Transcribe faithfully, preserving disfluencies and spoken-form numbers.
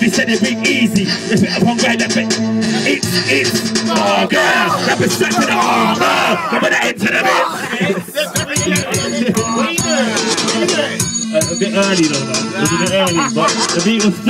He said it be easy. It's better one guy that bit. It's, it's more girl. That be strapped to the armor. Come on into the bit. A bit early though, man. It was a bit early, but the beat was